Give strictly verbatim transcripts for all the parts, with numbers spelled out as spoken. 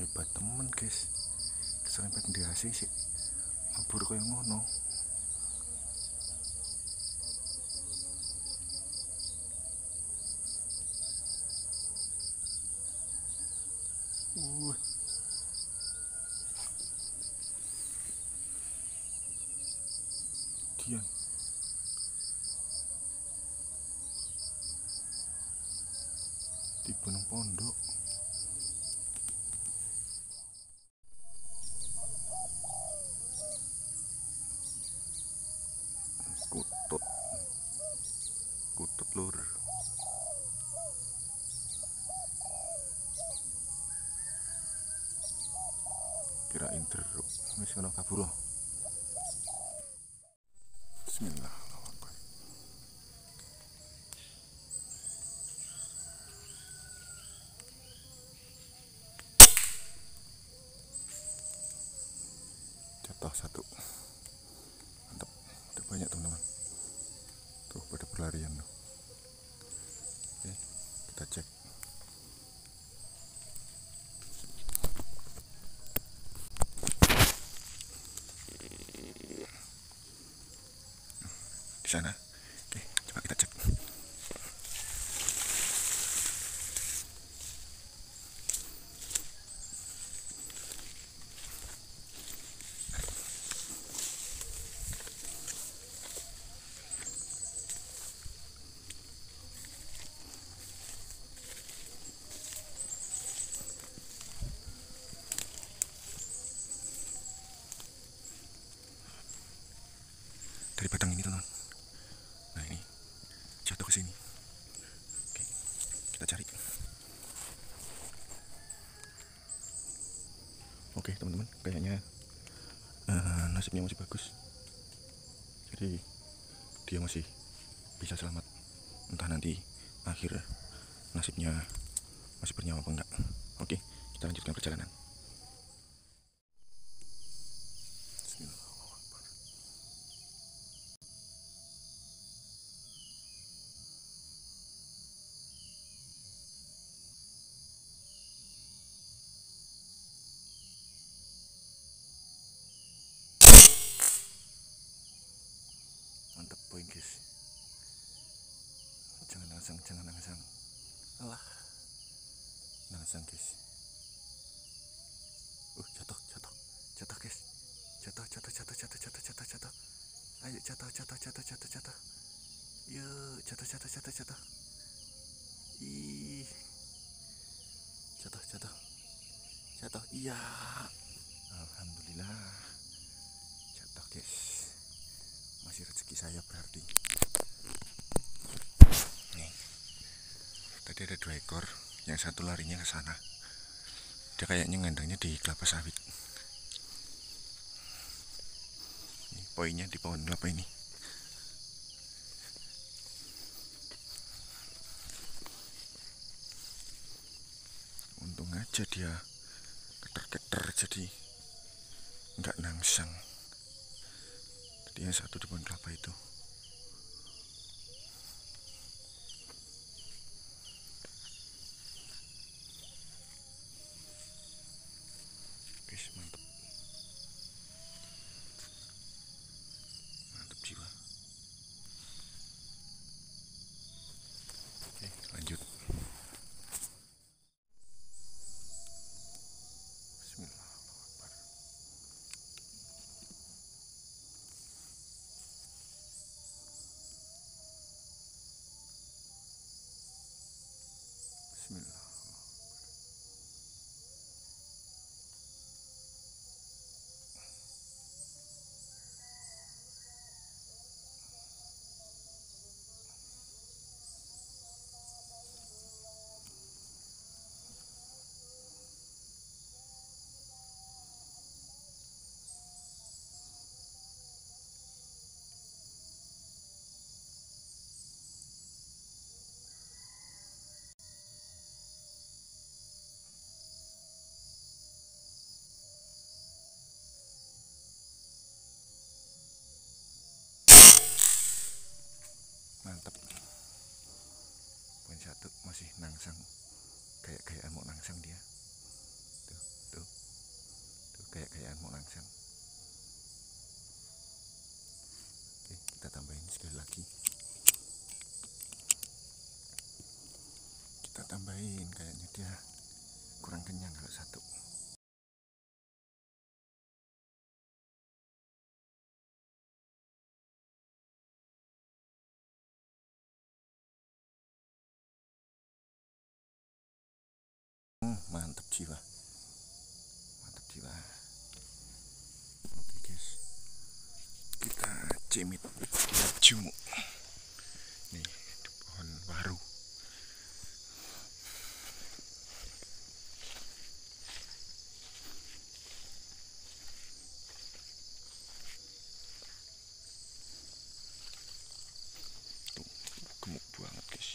hebat temen guys, keserempet diasih sih mabur kaya ngono. Uh. Dian. Di gunung pondok. Kutut. Kutut lur. Kirain teruk masih ono kabur. Bismillah. Jatuh satu. Mantap. Ada banyak teman-teman. Tuh pada berlarian tuh. Oke, kita cek. Sana. Oke, coba kita cek. Dari batang ini, teman. Jatuh ke sini. Oke, kita cari. Oke teman-teman, kayaknya uh, nasibnya masih bagus. Jadi dia masih bisa selamat. Entah nanti akhir nasibnya masih bernyawa apa enggak. Oke, kita lanjutkan perjalanan. Guys, jangan langsung, jangan langsung, alah, langsung guys. Uh, jatuh, jatuh, jatuh guys, jatuh, jatuh, jatuh, jatuh, jatuh, jatuh, jatuh. Ayo jatuh, jatuh, jatuh, jatuh, jatuh. Yuk, jatuh, jatuh, jatuh, jatuh. Ih, jatuh, jatuh, jatuh. Iya, alhamdulillah, jatuh guys. Masih rezeki saya berarti. Nih, tadi ada dua ekor, yang satu larinya ke sana. Dia kayaknya ngandangnya di kelapa sawit. Ini poinnya di pohon kelapa ini. Untung aja dia keter-keter jadi nggak nangsang. Yang satu di pohon kelapa itu. Oke, mantap. Mantap jiwa. Oke, lanjut. Mantap. Poin satu masih nangsang. Kayak kayak mau nangsang dia. Tuh, tuh. kalian mau langsung. Oke, kita tambahin sekali lagi. Kita tambahin, kayaknya dia kurang kenyang kalau satu. Mantap jiwa, mantap jiwa. Oke guys, kita cemit, kita cumuk nih di pohon baru. Tuh, gemuk banget guys.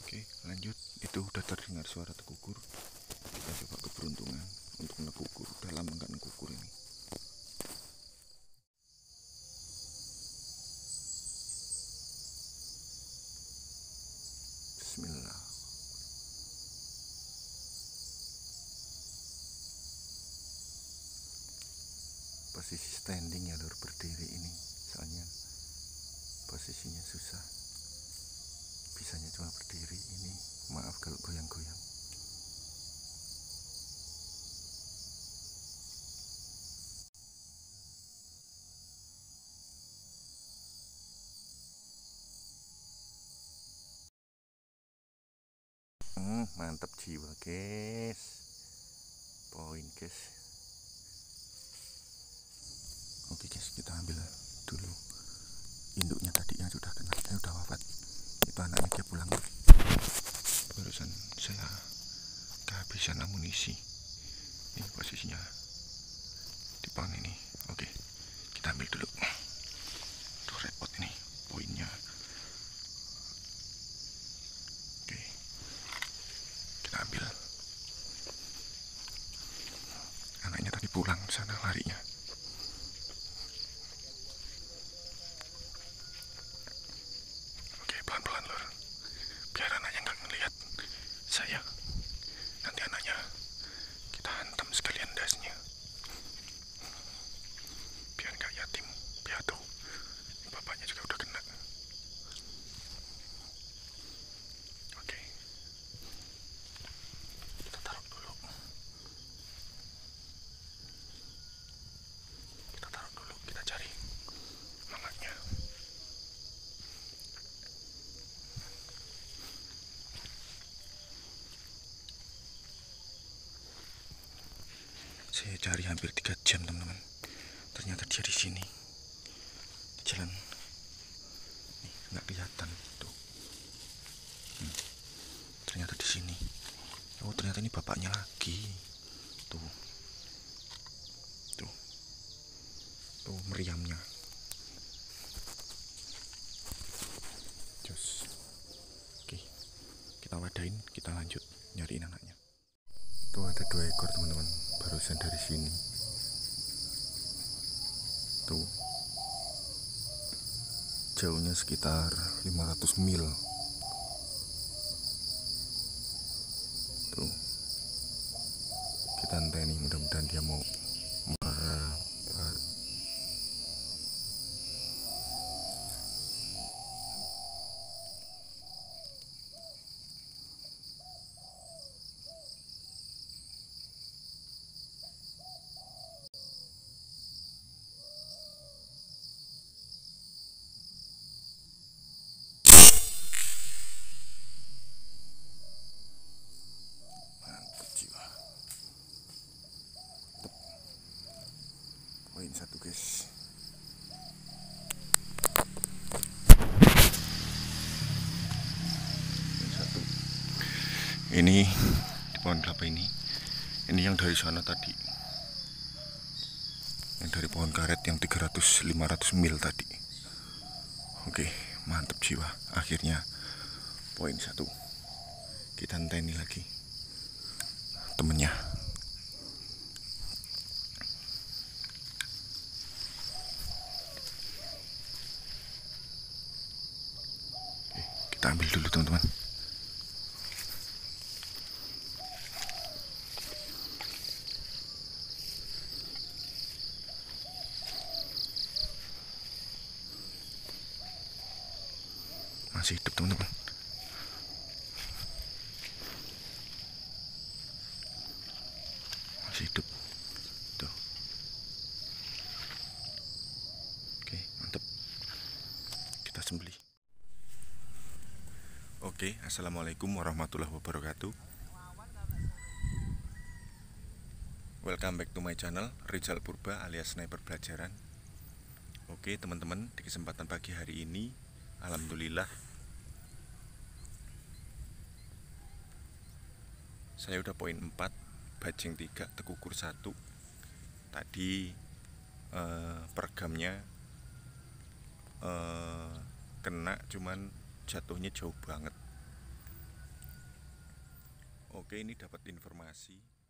Oke, lanjut. Itu udah terdengar suara tekukur. Kita coba keberuntungan untuk nekukur. Udah lama nggak nekukur ini. Bismillah. Posisi standing ya lur, berdiri ini. Soalnya posisinya susah. Bisanya cuma berdiri ini, maaf kalau goyang-goyang. Hmm, mantap jiwa guys, poin guys. Oke guys, kita ambil dulu induknya tadi yang sudah kena, eh, sudah wafat. Itu anaknya dia pulang, barusan saya kehabisan amunisi. Ini posisinya di pohon ini. Oke, kita ambil dulu. Tuh repot ini poinnya. Oke, kita ambil. Anaknya tadi pulang sana larinya. Saya cari hampir tiga jam teman-teman, ternyata dia di sini di jalan nih, nggak kelihatan tuh. Hmm. Ternyata di sini. Oh ternyata ini bapaknya lagi tuh, tuh tuh meriamnya. Terus oke, kita wadahin, kita lanjut nyariin anaknya. Tuh ada dua ekor teman-teman, barusan dari sini. Tuh jauhnya sekitar lima ratus mil. Tuh kita anteni, mudah-mudahan dia mau merapat. Satu guys, satu ini di pohon kelapa ini. Ini yang dari sana tadi, yang dari pohon karet yang tiga ratus lima ratus mil tadi. Oke, mantap jiwa, akhirnya poin satu. Kita anteni lagi temennya. Kita ambil dulu teman-teman. masih hidup teman-teman. Masih hidup. Tuh. Oke, mantap. Kita sembelih. Oke, assalamualaikum warahmatullahi wabarakatuh. Welcome back to my channel, Rizal Purba alias Sniper Belajaran. Oke teman-teman, di kesempatan pagi hari ini alhamdulillah saya udah poin empat, bajing tiga, tekukur satu. Tadi eh, pergamnya eh, kena, cuman jatuhnya jauh banget. Oke, ini dapat informasi